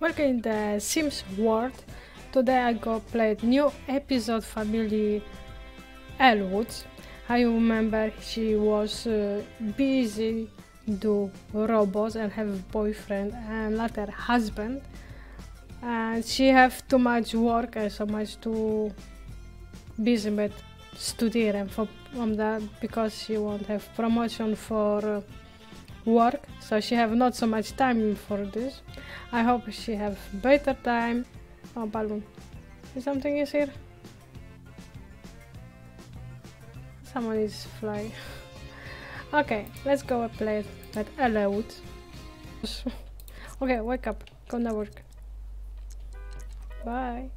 Welcome in the Sims world. Today I go play new episode family Elle Woods. I remember she was busy do robots and have boyfriend and later husband, and she have too much work and so much too busy with studying and from that, because she won't have promotion for work, so she have not so much time for this. I hope she have better time. Oh, balloon. Something is here. Someone is flying. Okay, let's go and play that Elle Woods. Okay, wake up. Gonna work. Bye.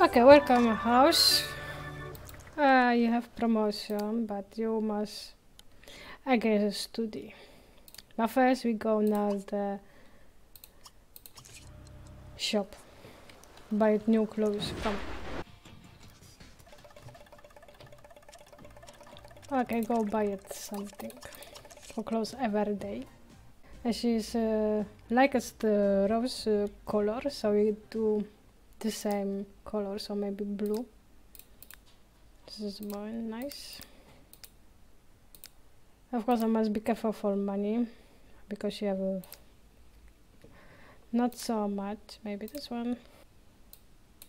Okay, welcome to house. You have promotion, but you must, I guess, study. But first we go now the shop. Buy new clothes. Come. Okay, go buy it something for clothes every day. And she's likes the rose color, so we do the same color, so maybe blue. This is more nice. Of course, I must be careful for money because she have not so much. Maybe this one.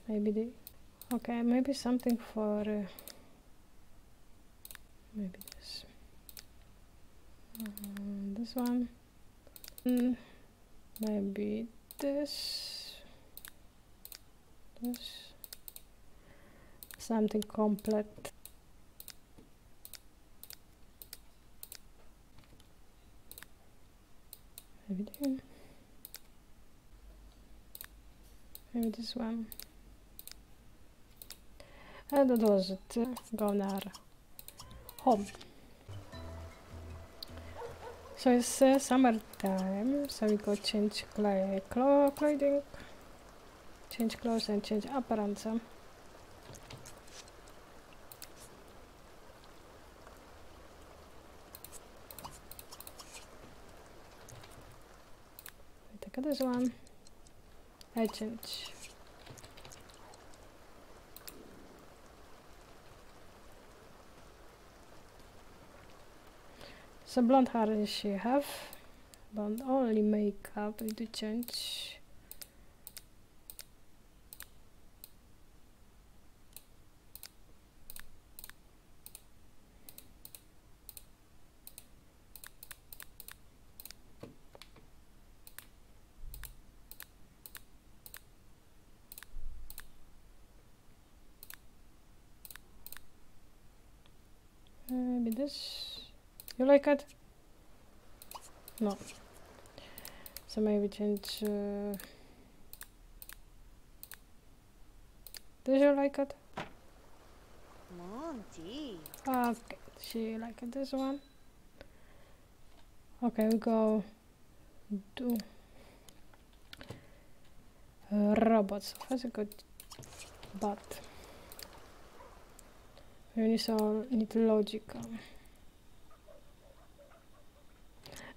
Maybe the, okay, maybe something for maybe this. This one. Maybe this. This. Something complete. Maybe this one. And that was it. Go now home. So it's summertime, so we go change clothing, change clothes and change appearance. Take this one. I change. So blonde hair she have, but only makeup we do change. Maybe this. You like it? No. So maybe change. Did you like it? Monty. Okay, she like it, this one. Okay, we go do robots. That's a good but. We need logical.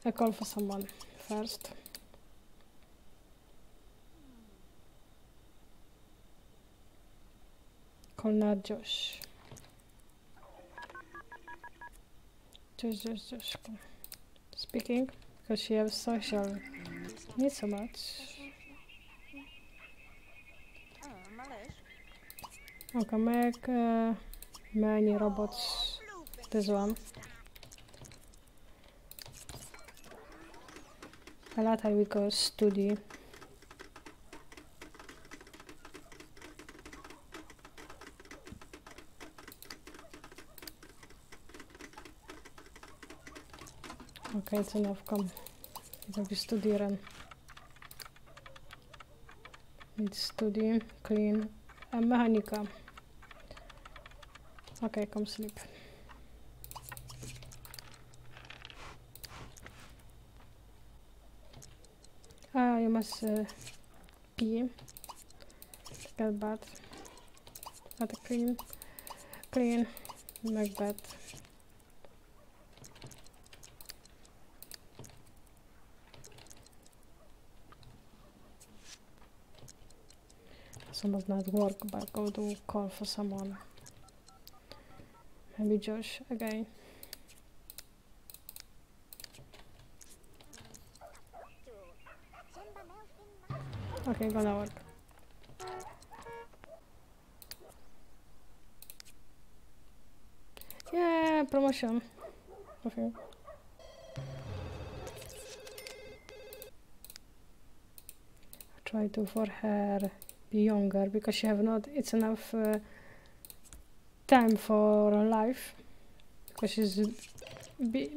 I call for someone first. Call now Josh. Josh. Speaking, because she has social needs so much. Okay, make many robots. This one. A lot I will go study. Okay, it's enough, come. It'll be study run. It's study, clean, and Mechanica. Okay, come sleep. You must pee. Take a bath. Not a clean. Clean. Make bed. person does not work, but go to call for someone. Maybe Josh again. Okay, gonna work. Yeah, promotion. Okay. Try to for her be younger because she have not it's enough time for life because she's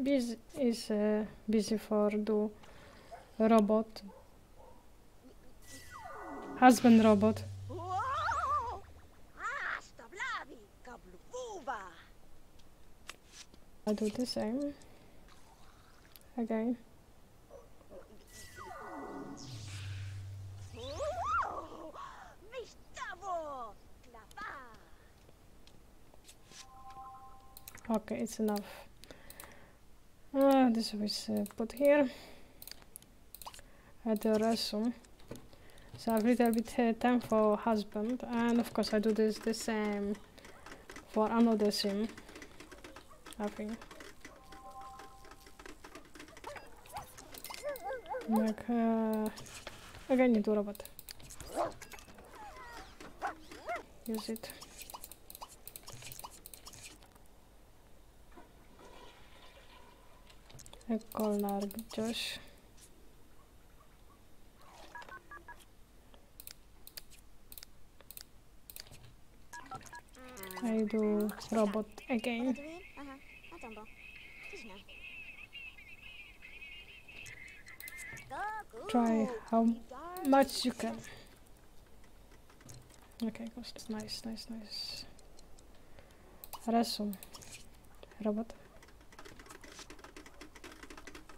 busy is busy for do robot husband robot. I do the same again. Okay, it's enough. This was put here at the resume. So I have a little bit time for husband, and of course I do this the same for another sim, I think. Like, again, you do robot. Use it. I call now Josh. I do robot again. Try how much you can. Okay, nice. Resume. Robot.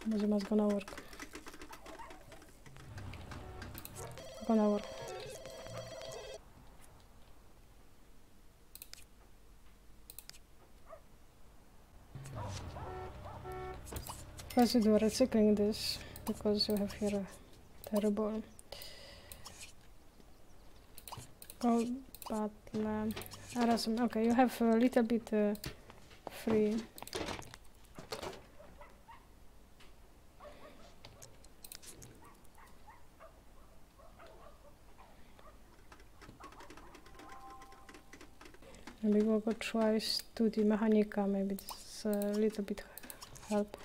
It's gonna work. First you do recycling this because you have here a terrible gold button. Okay, you have a little bit free. Maybe we'll go try to the Mechanica, maybe it's a little bit help.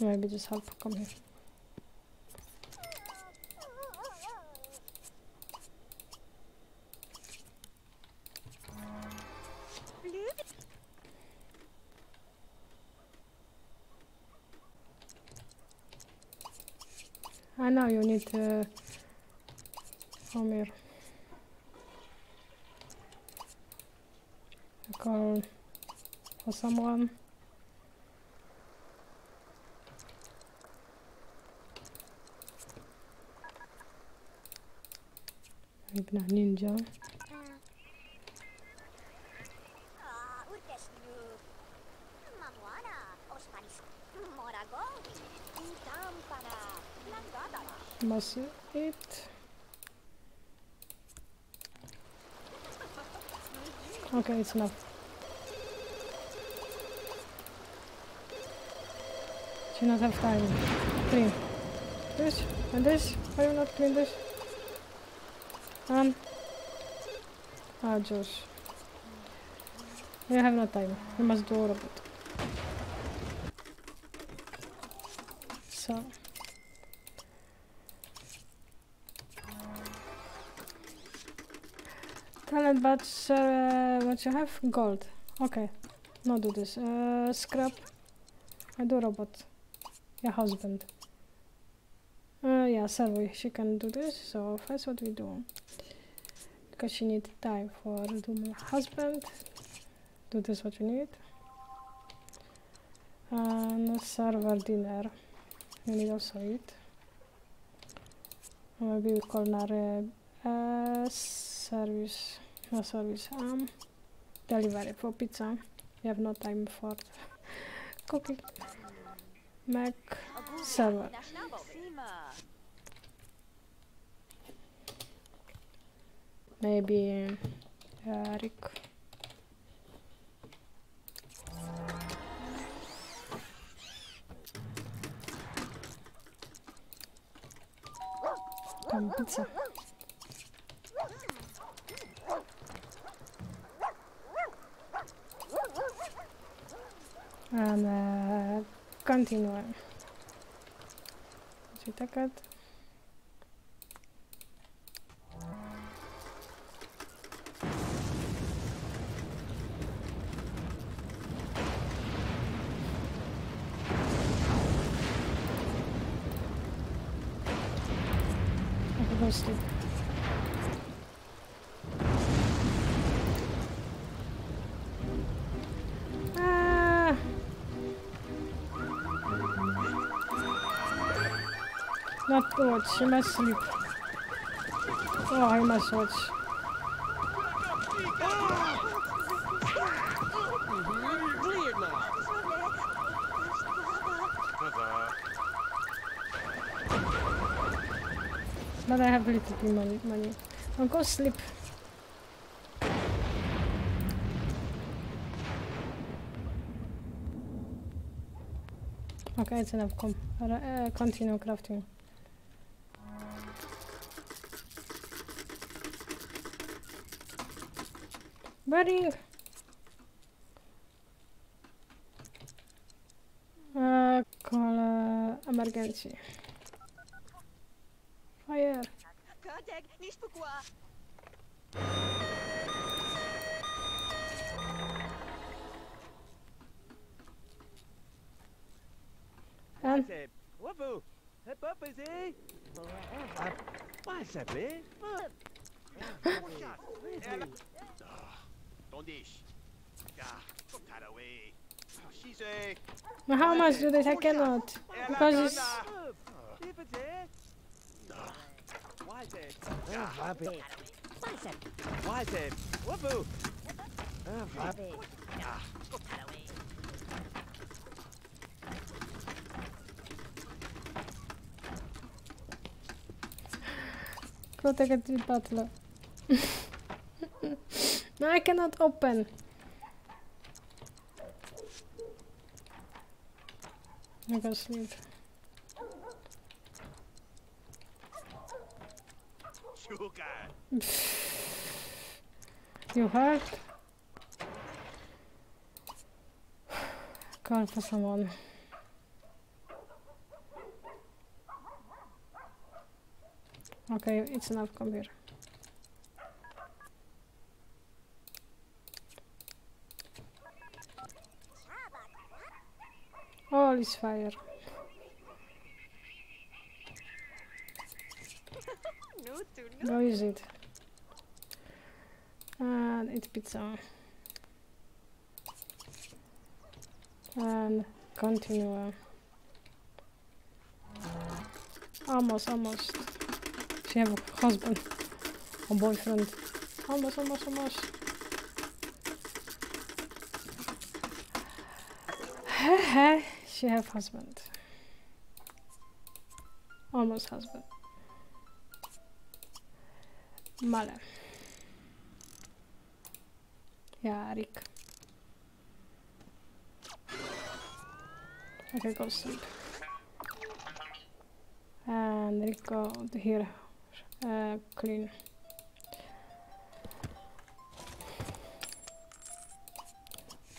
Maybe just help, come here. I know you need to come here. Call for someone. Maybe not ninja. Must it. Okay, it's enough. Do not have time. Clean this and this. Why you not clean this? Josh. You have no time. You must do all of it. So. Talent badge, what you have? Gold. Okay. Not do this. Scrap. I do robot. Your husband. Yeah, Sylvie, she can do this, so first what we do. Because she needs time for the husband. Do this what you need. And server dinner. You need also it. Maybe we call now service. No service. Delivery for pizza. We have no time for cooking. Mac server. Maybe Rick. Come, pizza. And continue. Значит, так вот. Not to watch, she must sleep. Oh, I must watch. But I have little bit money. I'll go sleep. Okay, it's enough. Come, continue crafting. Bedding. Call emergency. Fire. And how much do this? I cannot, because it's battle. No, I cannot open. I go sleep. You hurt? Call for someone. Okay, it's enough. Come here. All is fire. How is it? And it's pizza. And continue. Almost. She have a husband or boyfriend. Almost. She have husband. Almost husband. Male. Yeah, Rick. Okay, go sleep. And Rick go to here. Clean.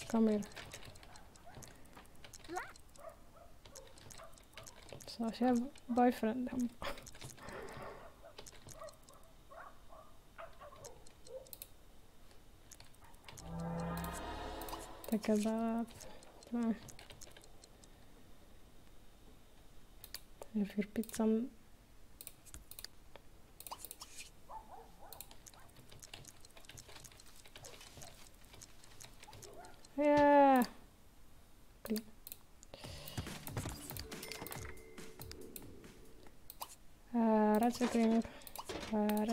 Come here. So she have boyfriend. Take a bath. If you repeat some. Yeah. Clean. Recycling. And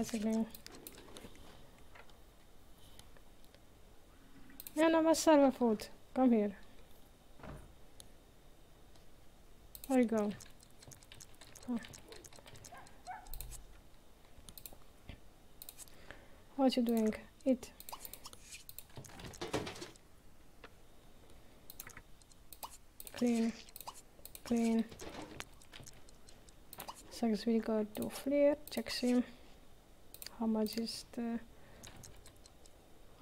I must serve food. Come here. There you go. Oh. What you doing? Eat. Clean. Clean. Sex we go to Fleer, checks him. How much is the...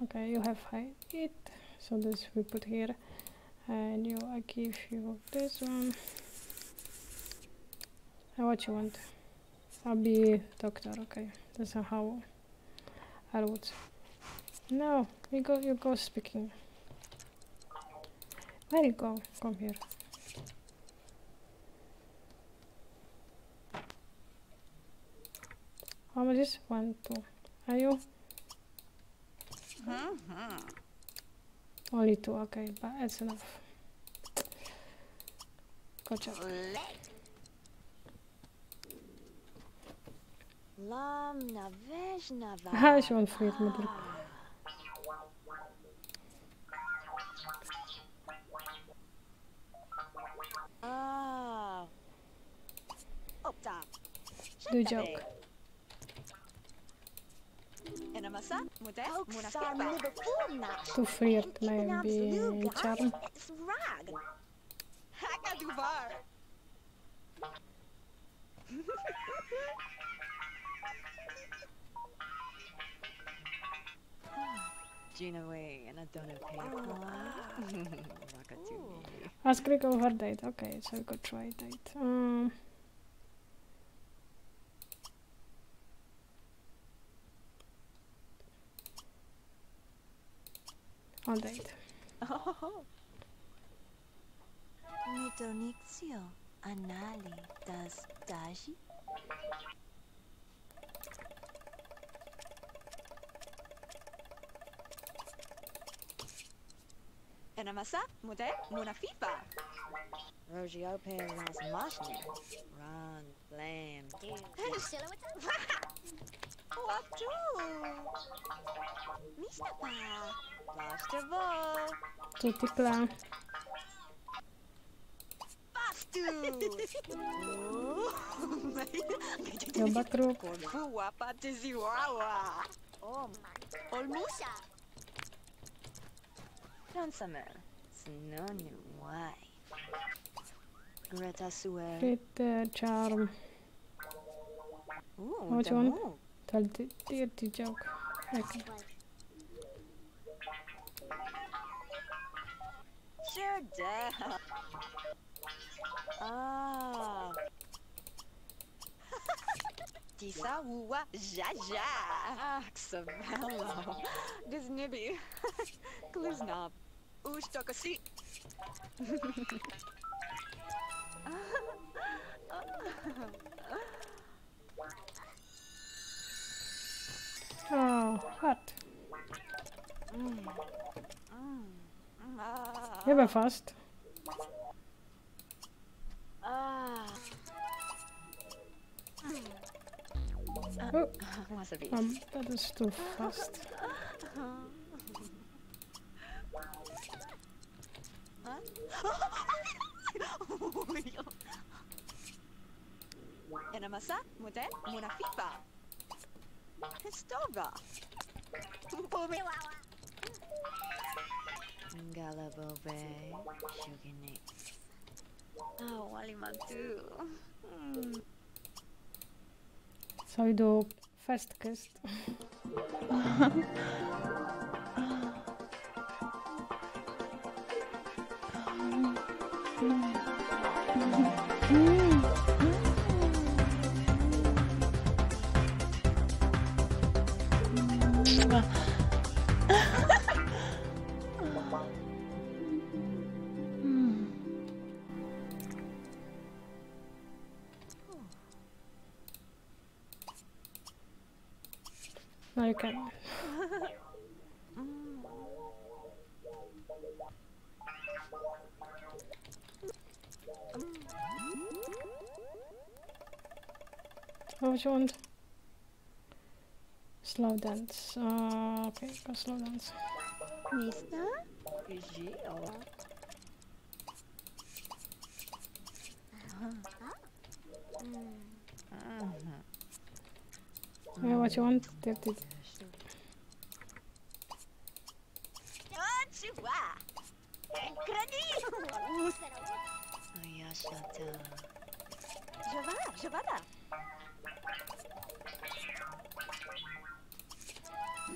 Okay, you have high it. So this we put here. And you, I give you this one. And what you want? I'll be doctor, okay. That's how I would. No, we go, you go speaking. Where you go? Come here. How much is 1, 2? Are you? Only 2, okay, but that's enough. Gotcha. Aha, she won't forget my drip. Do joke. Too feared, maybe charm. Ask Rick on her date. Okay, so we could try date. On date. Oh. Mitonixio anali das daji. Enamasa mude munafifa. Rogio penas mashni. Run flame. What do? Mista pa. Tutti clan. Yo batru. Oh Olmusa. Ransomel. Snoni why? Greta Suer. Greta charm. What do you want? Tell the dirty joke. Okay. Sure, down. Ah. Tisa uwa jaja. Axavello. Disney. Kluznob. Ushtokosi. Oh, hot. Yeah, but fast. Oh, that is too fast. Enamasa, mute, munafipa. Stoga. Galabobe, Shugini. Oh, Walimatu. So you do first kiss. Okay. What you want? Slow dance. Okay, go slow dance. Mista? What you want? Take it.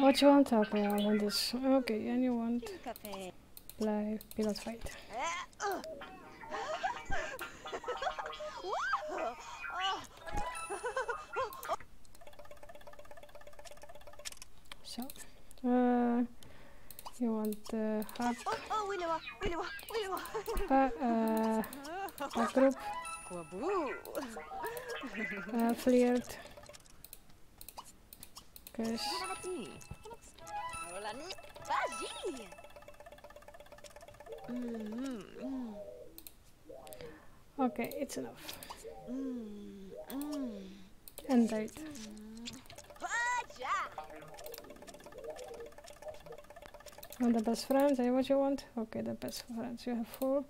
What you want, okay, I want this. Okay, and you want live pilot fight. So, you want the hub, a group, flared, cash, okay, it's enough, and date. The best friends, is what you want? Okay, the best friends. You have 4.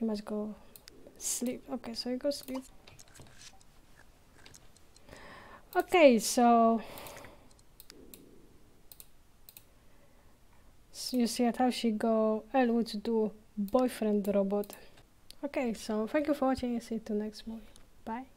You must go sleep. Okay, so you go sleep. Okay, so you see how she go. Elle Woods do boyfriend robot. Okay, so thank you for watching. See you to next movie. Bye.